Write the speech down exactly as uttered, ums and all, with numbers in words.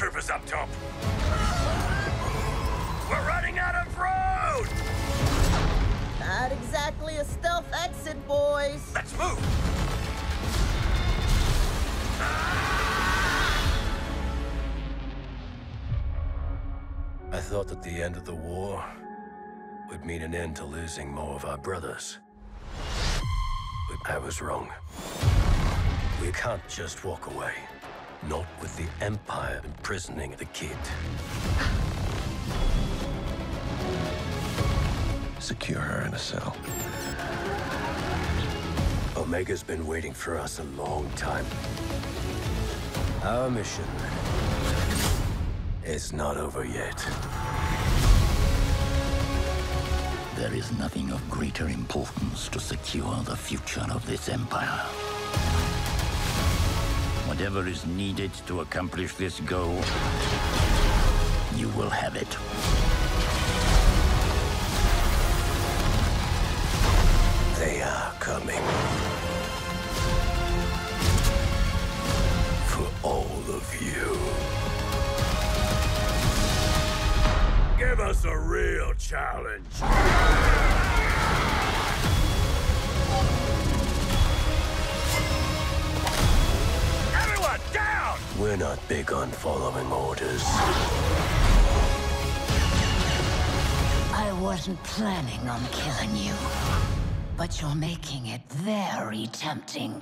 Stormtroopers up top. We're running out of road! Not exactly a stealth exit, boys. Let's move! I thought that the end of the war would mean an end to losing more of our brothers. But I was wrong. We can't just walk away. Not with the Empire imprisoning the kid. Secure her in a cell. Omega's been waiting for us a long time. Our mission is not over yet. There is nothing of greater importance to secure the future of this Empire. Whatever is needed to accomplish this goal, you will have it. They are coming. For all of you. Give us a real challenge. We're not big on following orders. I wasn't planning on killing you, but you're making it very tempting.